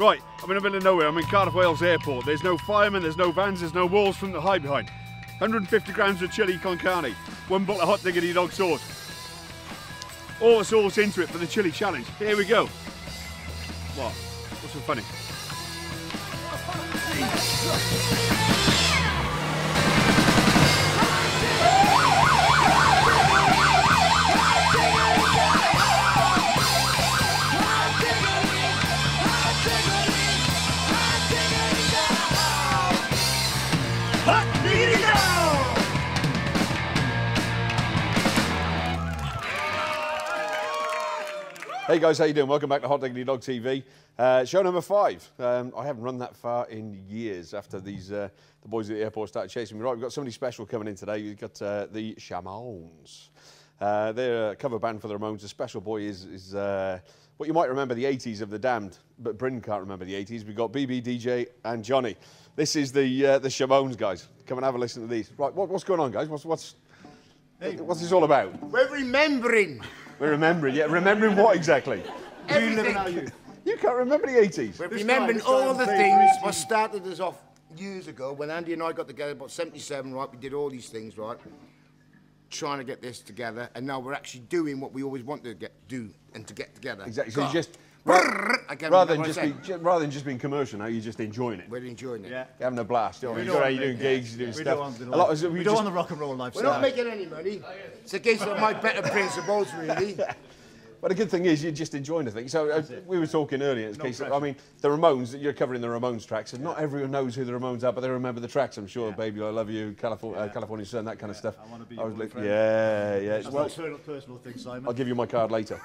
Right, I'm in the middle of nowhere. I'm in Cardiff Wales Airport. There's no firemen, there's no vans, there's no walls from the hide behind. 150 grams of chili con carne, 1 bottle of Hot Diggidy Dog sauce. All the sauce into it for the chili challenge. Here we go. What? What's so funny? Hey guys, how you doing? Welcome back to Hot Diggidy Dog TV. Show number 5. I haven't run that far in years after these the boys at the airport started chasing me. Right, we've got somebody special coming in today. We've got the Shamones. They're a cover band for the Ramones. The special boy is what you might remember the 80s of The Damned, but Bryn can't remember the 80s. We've got BB, DJ and Johnny. This is the Shamones, guys. Come and have a listen to these. Right, what's going on, guys? What's this all about? We're remembering. We're remembering, yeah. Remembering what exactly? Everything. You can't remember the 80s. We're remembering all the things what started us off years ago when Andy and I got together about 77, right? We did all these things, right? Trying to get this together, and now we're actually doing what we always wanted to get together. Exactly. So you just rather than just being commercial now, you're just enjoying it. We're enjoying it. Yeah. You're having a blast. You're doing gigs, you're doing stuff. We don't want the rock and roll lifestyle. We're not making any money. It's against my better principles, really. But the good thing is you're just enjoying the thing. So we were talking earlier. It's I mean, the Ramones. You're covering the Ramones tracks, and not everyone knows who the Ramones are, but they remember the tracks. I'm sure, "Baby, I Love You," "California Sun," that kind of stuff. I want to be your friend. Yeah. That's well, a personal thing, Simon. I'll give you my card later.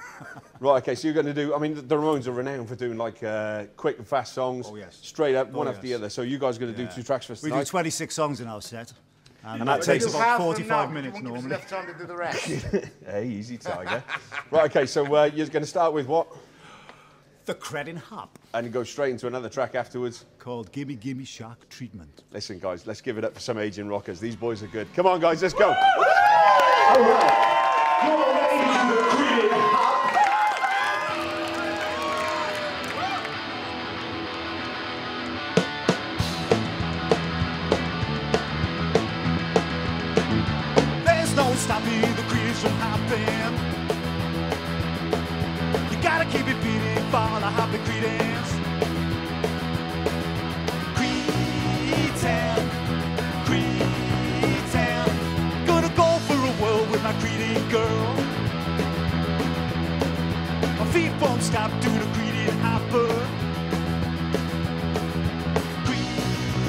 Right. Okay. So you're going to do. I mean, the Ramones are renowned for doing like quick and fast songs. Oh yes. Straight up, one after the other. So you guys are going to do 2 tracks for us tonight. We do 26 songs in our set. And that takes about 45 minutes normally. Left time to do the rest. Hey, easy, Tiger. Right, okay, so you're going to start with what? The Credin Hop. And go straight into another track afterwards. Called Gimme Gimme Shark Treatment. Listen, guys, let's give it up for some aging rockers. These boys are good. Come on, guys, let's go. Stopping the creatures from hopping. You gotta keep it beating for the hopping credence. Cretan, Cretan. Gonna go for a whirl with my Cretan girl. My feet won't stop doing a Cretan hopper. Cretan.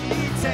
Peace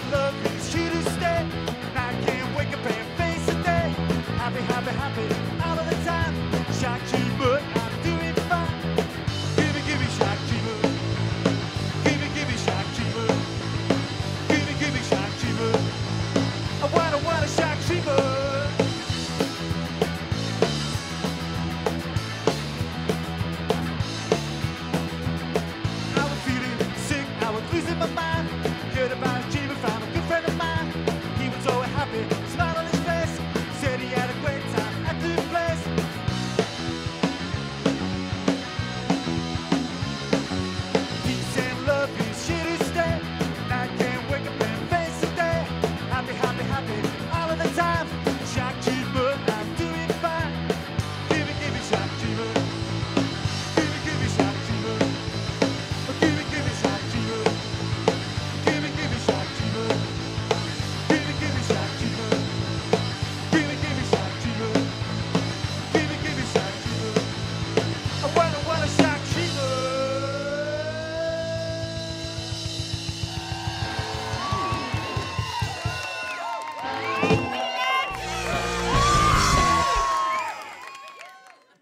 and love is here to stay, and I can't wake up and face the day.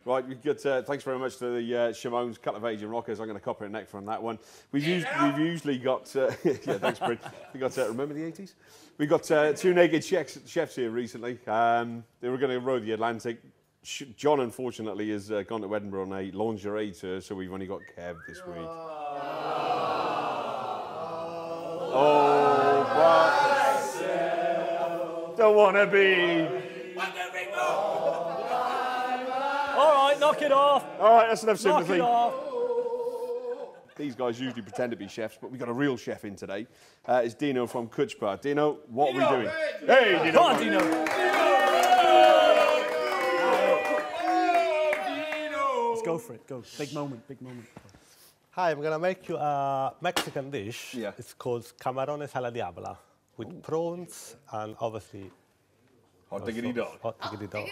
Right, we got. Thanks very much to the Shamones, Cut of Aging Rockers. I'm going to copy it neck from that one. We've usually got. Yeah, thanks, Bryn. We got. Remember the 80s? We got two naked chefs here recently. They were going to row the Atlantic. John, unfortunately, has gone to Edinburgh on a lingerie tour, so we've only got Kev this week. Oh, don't want to be. Knock it off. All right, that's enough sympathy. Knock it off. These guys usually pretend to be chefs, but we've got a real chef in today. It's Dino from Kutchpa. Dino, what are we doing? Hey, Dino. Come on, Dino. Dino. Let's go for it. Go. Big moment, big moment. Hi, I'm going to make you a Mexican dish. Yeah. It's called Camarones a la Diabla with prawns and obviously... Hot Diggidy Dog. Hot Diggidy Dog.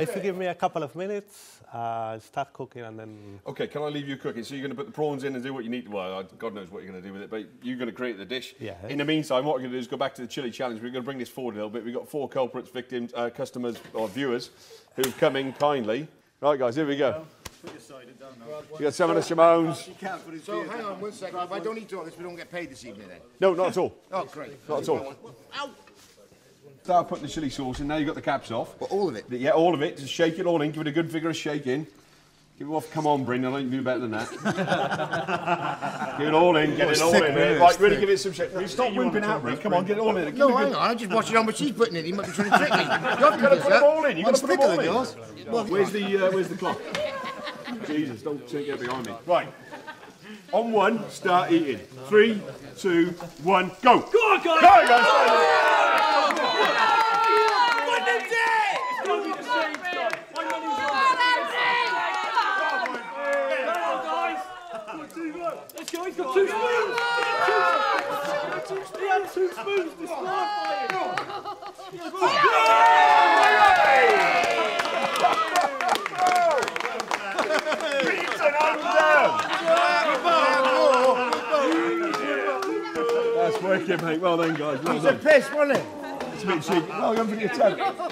If you give me a couple of minutes, start cooking and then... OK, can I leave you cooking? So you're going to put the prawns in and do what you need to... Well, God knows what you're going to do with it, but you're going to create the dish. Yeah. In the meantime, what we're going to do is go back to the chili challenge. We're going to bring this forward a little bit. We've got four culprits, victims, customers or viewers who've come in kindly. Right, guys, here we go. Put your cider down now. You've got some of the Shamones. So hang on one second. If I don't eat all this, we don't get paid this evening then? No, not at all. Oh, great. Not at all. Ow! Start putting the chilli sauce in, now you've got the caps off. But all of it? Yeah, all of it. Just shake it all in, give it a good vigorous shake in. Give it off, come on, Bryn, I know you can do better than that. Give it all in, get it all in. Right, really give it some shake. Stop whooping out, Bryn, come on, get it all in. No, hang on, I'm just watching how much he's putting in, he might be trying to trick me. You've got to put them all in, you've got to put them all in. Where's the clock? Jesus, don't get behind me. Right. On one, start eating. 3, 2, 1, go! Go on, guys! Go on, guys! Let's go, he's got two spoons! He had two spoons this morning! That's working, mate. Well done, guys. Well done. It was a piss, wasn't it? It's a bit cheeky. Well done for your tongue.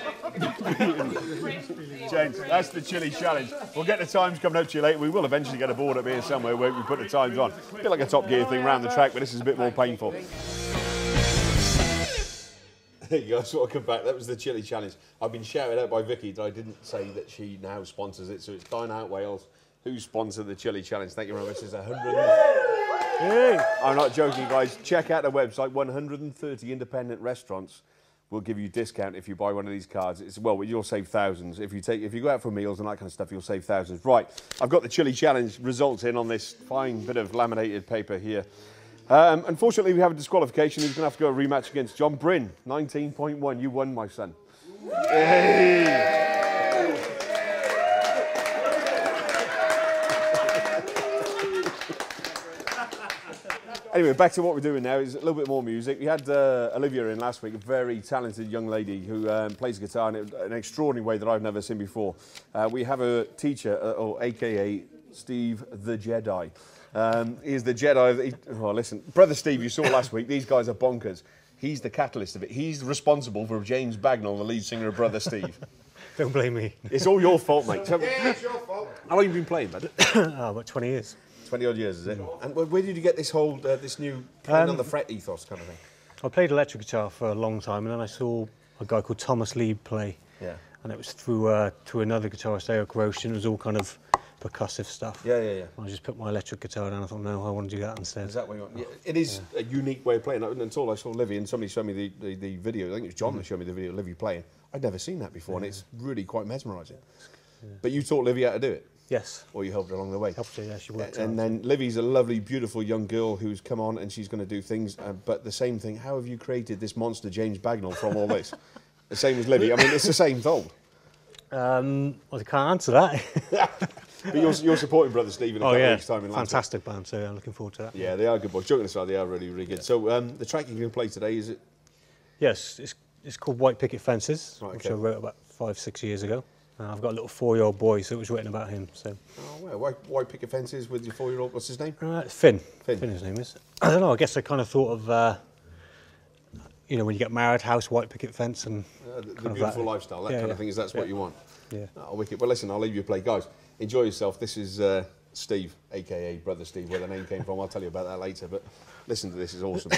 James, that's the chilli challenge. We'll get the times coming up to you later. We will eventually get a board up here somewhere where we put the times on. A bit like a Top Gear thing round the track, but this is a bit more painful. There you go, I sort of come back. That was the chilli challenge. I've been shouted out by Vicky that I didn't say that she now sponsors it, so it's Dine Out Wales who sponsored the chilli challenge. Thank you very much. It's 100. I'm not joking, guys. Check out the website. 130 independent restaurants will give you a discount if you buy one of these cards. It's, well, you'll save thousands. If you go out for meals and that kind of stuff, you'll save thousands. Right, I've got the chilli challenge results in on this fine bit of laminated paper here. Unfortunately, we have a disqualification. He's going to have to go a rematch against John Bryn. 19.1. You won, my son. Hey. Anyway, back to what we're doing now is a little bit more music. We had Olivia in last week, a very talented young lady who plays guitar in an extraordinary way that I've never seen before. We have a teacher, or AKA Steve the Jedi. He is the Jedi of the... Oh, listen, Brother Steve, you saw last week, these guys are bonkers. He's the catalyst of it. He's responsible for James Bagnall, the lead singer of Brother Steve. Don't blame me. It's all your fault, mate. Yeah, it's your fault. How long have you been playing, bud? Oh, about 20 years. 20-odd years, is it? Mm. And where did you get this whole, this new playing on the fret ethos kind of thing? I played electric guitar for a long time, and then I saw a guy called Thomas Lieb play. Yeah. And it was through another guitarist, Eric Roshan. It was all kind of percussive stuff. Yeah, yeah, yeah. And I just put my electric guitar down. I thought, no, I want to do that instead. Is that what you want? Yeah, it is a unique way of playing. Until I saw Livy, and somebody showed me the video. I think it was John that showed me the video of Livy playing. I'd never seen that before, and it's really quite mesmerising. Yeah. But you taught Livy how to do it. Yes. Or you helped her along the way. Helped her, yeah, she worked. And then Livy's a lovely, beautiful young girl who's come on and she's going to do things, but the same thing, how have you created this monster James Bagnall from all this? The same as Livy, I mean, it's the same thing. Well, I can't answer that. But you're supporting Brother Steve in a couple of weeks' time in Lancashire. Fantastic band, so I'm looking forward to that. Yeah, they are good boys. Joking aside, they are really, really good. Yeah. So the track you're going to play today, is it? Yes, it's called White Picket Fences, right, okay. Which I wrote about 5-6 years ago. I've got a little 4-year-old boy, so it was written about him. So. Oh, well, why pick a fences with your 4-year-old? What's his name? Finn. Finn, his name is. I don't know, I guess I kind of thought of, you know, when you get married, house, white picket fence and... the beautiful lifestyle, that kind of thing, is that's what you want. Yeah. Oh, wicked. Well, listen, I'll leave you to play. Guys, enjoy yourself. This is Steve, a.k.a. Brother Steve, where the name came from. I'll tell you about that later, but listen to this. It's awesome.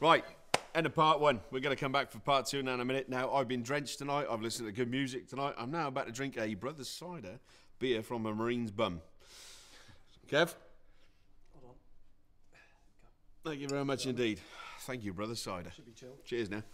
Right, end of part one. We're going to come back for part two now in a minute. Now, I've been drenched tonight. I've listened to good music tonight. I'm now about to drink a Brother's cider beer from a Marine's bum. Kev? Hold on. Thank you very much indeed. Thank you, Brother's cider. Should be chill. Cheers now.